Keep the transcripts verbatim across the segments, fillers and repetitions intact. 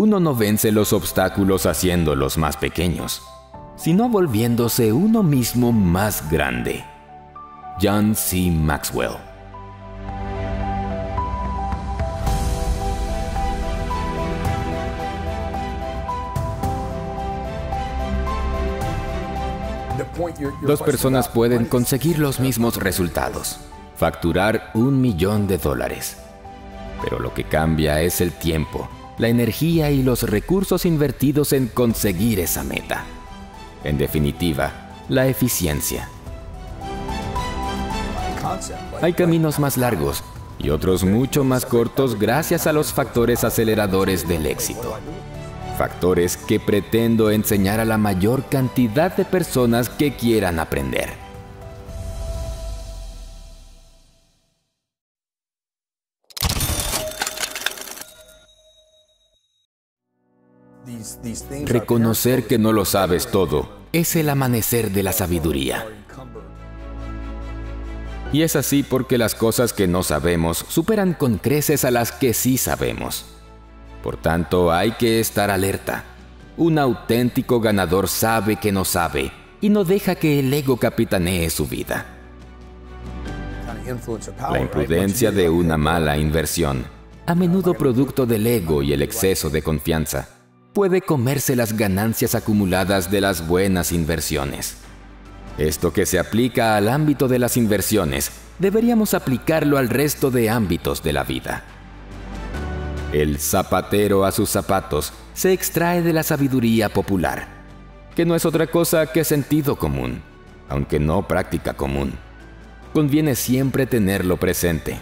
uno no vence los obstáculos haciéndolos más pequeños, sino volviéndose uno mismo más grande. John C. Maxwell. Dos personas pueden conseguir los mismos resultados, facturar un millón de dólares. Pero lo que cambia es el tiempo, la energía y los recursos invertidos en conseguir esa meta. En definitiva, la eficiencia. Hay caminos más largos y otros mucho más cortos gracias a los factores aceleradores del éxito. Factores que pretendo enseñar a la mayor cantidad de personas que quieran aprender. Reconocer que no lo sabes todo es el amanecer de la sabiduría. Y es así porque las cosas que no sabemos superan con creces a las que sí sabemos. Por tanto, hay que estar alerta. Un auténtico ganador sabe que no sabe y no deja que el ego capitanee su vida. La imprudencia de una mala inversión, a menudo producto del ego y el exceso de confianza, puede comerse las ganancias acumuladas de las buenas inversiones. Esto que se aplica al ámbito de las inversiones, deberíamos aplicarlo al resto de ámbitos de la vida. El zapatero a sus zapatos se extrae de la sabiduría popular, que no es otra cosa que sentido común, aunque no práctica común. Conviene siempre tenerlo presente.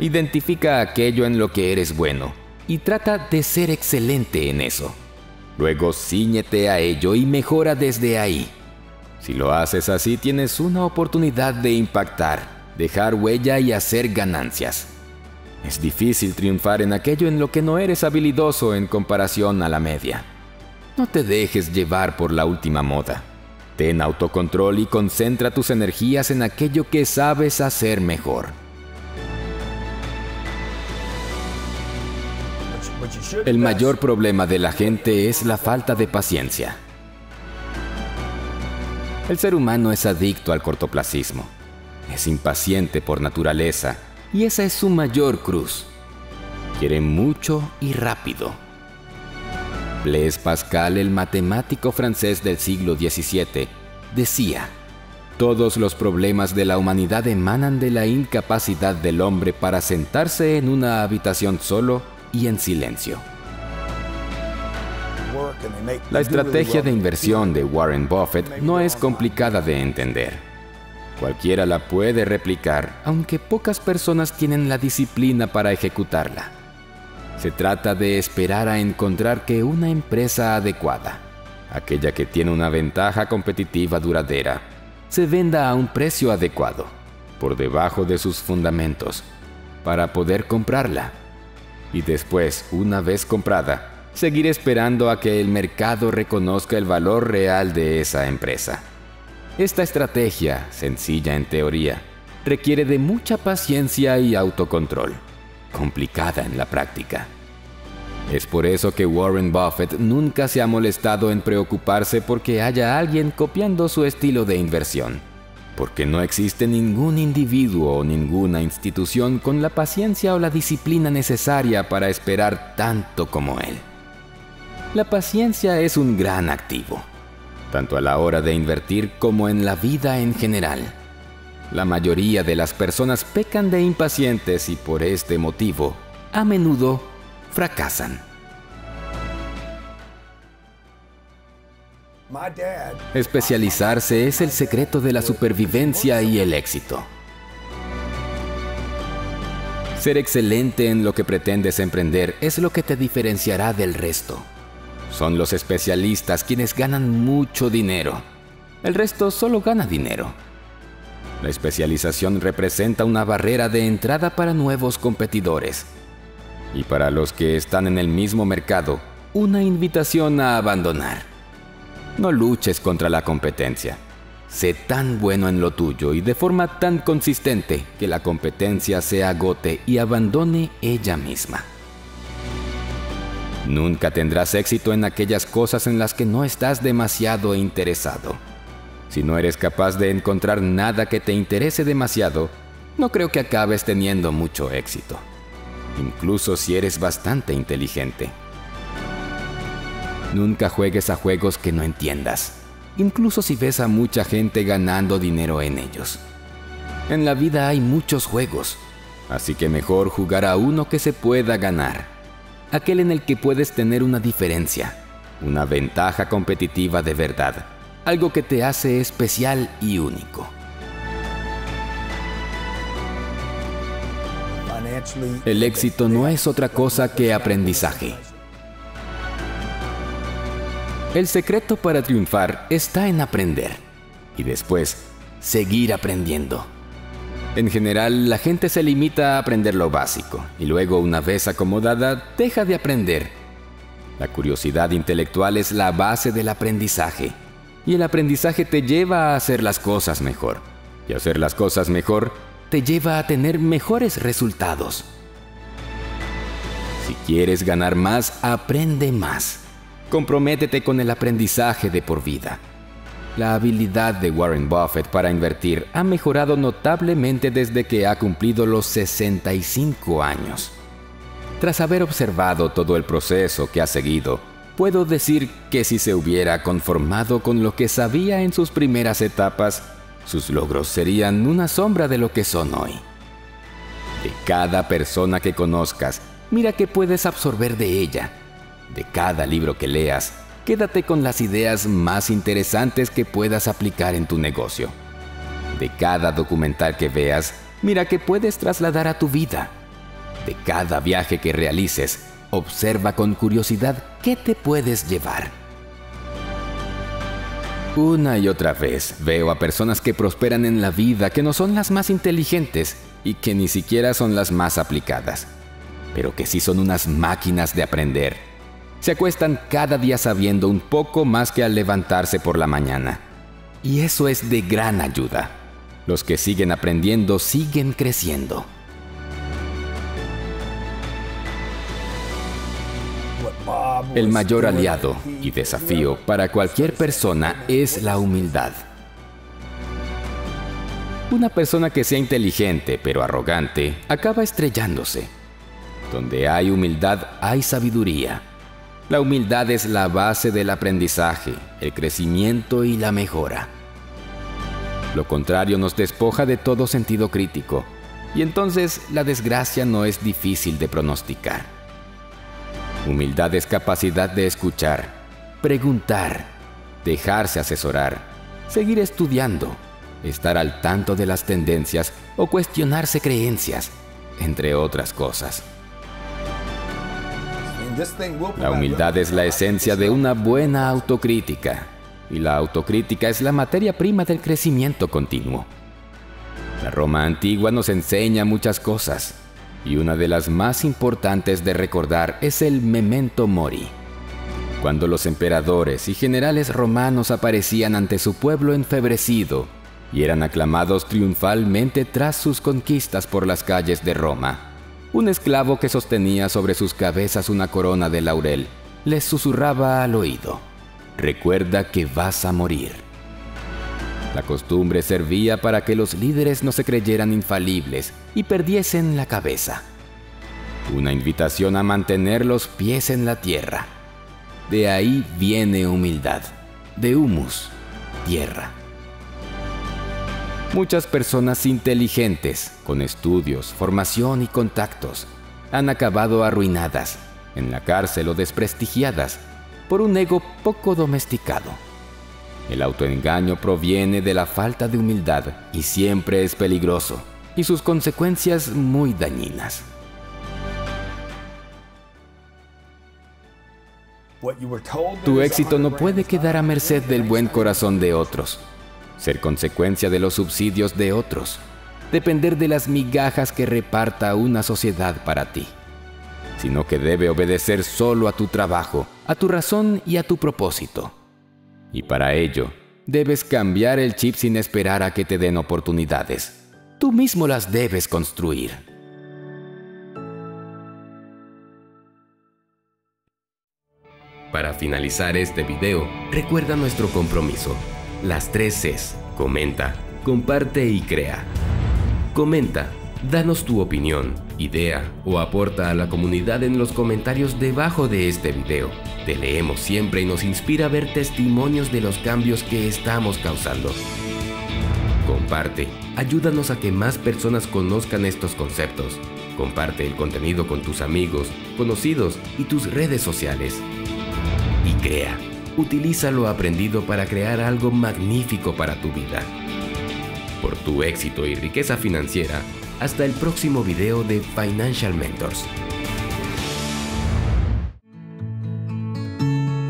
Identifica aquello en lo que eres bueno y trata de ser excelente en eso. Luego cíñete a ello y mejora desde ahí. Si lo haces así, tienes una oportunidad de impactar, dejar huella y hacer ganancias. Es difícil triunfar en aquello en lo que no eres habilidoso en comparación a la media. No te dejes llevar por la última moda. Ten autocontrol y concentra tus energías en aquello que sabes hacer mejor. El mayor problema de la gente es la falta de paciencia. El ser humano es adicto al cortoplacismo. Es impaciente por naturaleza y esa es su mayor cruz. Quiere mucho y rápido. Blaise Pascal, el matemático francés del siglo diecisiete, decía: todos los problemas de la humanidad emanan de la incapacidad del hombre para sentarse en una habitación solo y en silencio. La estrategia de inversión de Warren Buffett no es complicada de entender. Cualquiera la puede replicar, aunque pocas personas tienen la disciplina para ejecutarla. Se trata de esperar a encontrar que una empresa adecuada, aquella que tiene una ventaja competitiva duradera, se venda a un precio adecuado, por debajo de sus fundamentos, para poder comprarla. Y después, una vez comprada, seguir esperando a que el mercado reconozca el valor real de esa empresa. Esta estrategia, sencilla en teoría, requiere de mucha paciencia y autocontrol, complicada en la práctica. Es por eso que Warren Buffett nunca se ha molestado en preocuparse porque haya alguien copiando su estilo de inversión, porque no existe ningún individuo o ninguna institución con la paciencia o la disciplina necesaria para esperar tanto como él. La paciencia es un gran activo, tanto a la hora de invertir como en la vida en general. La mayoría de las personas pecan de impacientes y por este motivo, a menudo, fracasan. Especializarse es el secreto de la supervivencia y el éxito. Ser excelente en lo que pretendes emprender es lo que te diferenciará del resto. Son los especialistas quienes ganan mucho dinero. El resto solo gana dinero. La especialización representa una barrera de entrada para nuevos competidores y para los que están en el mismo mercado, una invitación a abandonar. No luches contra la competencia. Sé tan bueno en lo tuyo y de forma tan consistente que la competencia se agote y abandone ella misma. Nunca tendrás éxito en aquellas cosas en las que no estás demasiado interesado. Si no eres capaz de encontrar nada que te interese demasiado, no creo que acabes teniendo mucho éxito, incluso si eres bastante inteligente. Nunca juegues a juegos que no entiendas, incluso si ves a mucha gente ganando dinero en ellos. En la vida hay muchos juegos, así que mejor jugar a uno que se pueda ganar, aquel en el que puedes tener una diferencia, una ventaja competitiva de verdad, algo que te hace especial y único. El éxito no es otra cosa que aprendizaje. El secreto para triunfar está en aprender y después seguir aprendiendo. En general, la gente se limita a aprender lo básico y luego, una vez acomodada, deja de aprender. La curiosidad intelectual es la base del aprendizaje y el aprendizaje te lleva a hacer las cosas mejor y hacer las cosas mejor te lleva a tener mejores resultados. Si quieres ganar más, aprende más. Comprométete con el aprendizaje de por vida. La habilidad de Warren Buffett para invertir ha mejorado notablemente desde que ha cumplido los sesenta y cinco años. Tras haber observado todo el proceso que ha seguido, puedo decir que si se hubiera conformado con lo que sabía en sus primeras etapas, sus logros serían una sombra de lo que son hoy. De cada persona que conozcas, mira qué puedes absorber de ella. De cada libro que leas, quédate con las ideas más interesantes que puedas aplicar en tu negocio. De cada documental que veas, mira qué puedes trasladar a tu vida. De cada viaje que realices, observa con curiosidad qué te puedes llevar. Una y otra vez veo a personas que prosperan en la vida que no son las más inteligentes y que ni siquiera son las más aplicadas, pero que sí son unas máquinas de aprender. Se acuestan cada día sabiendo un poco más que al levantarse por la mañana. Y eso es de gran ayuda. Los que siguen aprendiendo siguen creciendo. El mayor aliado y desafío para cualquier persona es la humildad. Una persona que sea inteligente pero arrogante acaba estrellándose. Donde hay humildad, hay sabiduría. La humildad es la base del aprendizaje, el crecimiento y la mejora. Lo contrario nos despoja de todo sentido crítico, y entonces la desgracia no es difícil de pronosticar. Humildad es capacidad de escuchar, preguntar, dejarse asesorar, seguir estudiando, estar al tanto de las tendencias o cuestionarse creencias, entre otras cosas. La humildad es la esencia de una buena autocrítica, y la autocrítica es la materia prima del crecimiento continuo. La Roma antigua nos enseña muchas cosas. Y una de las más importantes de recordar es el Memento Mori. Cuando los emperadores y generales romanos aparecían ante su pueblo enfebrecido y eran aclamados triunfalmente tras sus conquistas por las calles de Roma, un esclavo que sostenía sobre sus cabezas una corona de laurel les susurraba al oído: "Recuerda que vas a morir". La costumbre servía para que los líderes no se creyeran infalibles y perdiesen la cabeza. Una invitación a mantener los pies en la tierra. De ahí viene humildad, de humus, tierra. Muchas personas inteligentes, con estudios, formación y contactos, han acabado arruinadas, en la cárcel o desprestigiadas, por un ego poco domesticado. El autoengaño proviene de la falta de humildad y siempre es peligroso, y sus consecuencias muy dañinas. Tu éxito no puede quedar a merced del buen corazón de otros, ser consecuencia de los subsidios de otros, depender de las migajas que reparta una sociedad para ti, sino que debe obedecer solo a tu trabajo, a tu razón y a tu propósito. Y para ello, debes cambiar el chip sin esperar a que te den oportunidades. Tú mismo las debes construir. Para finalizar este video, recuerda nuestro compromiso. Las tres Cs: comenta, comparte y crea. Comenta, danos tu opinión, idea o aporta a la comunidad en los comentarios debajo de este video. Te leemos siempre y nos inspira a ver testimonios de los cambios que estamos causando. Comparte, ayúdanos a que más personas conozcan estos conceptos. Comparte el contenido con tus amigos, conocidos y tus redes sociales. Y crea. Utiliza lo aprendido para crear algo magnífico para tu vida. Por tu éxito y riqueza financiera, hasta el próximo video de Financial Mentors.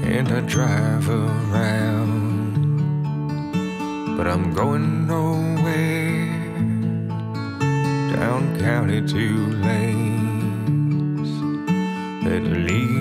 And I drive around, but I'm going nowhere. Down county two lanes that lead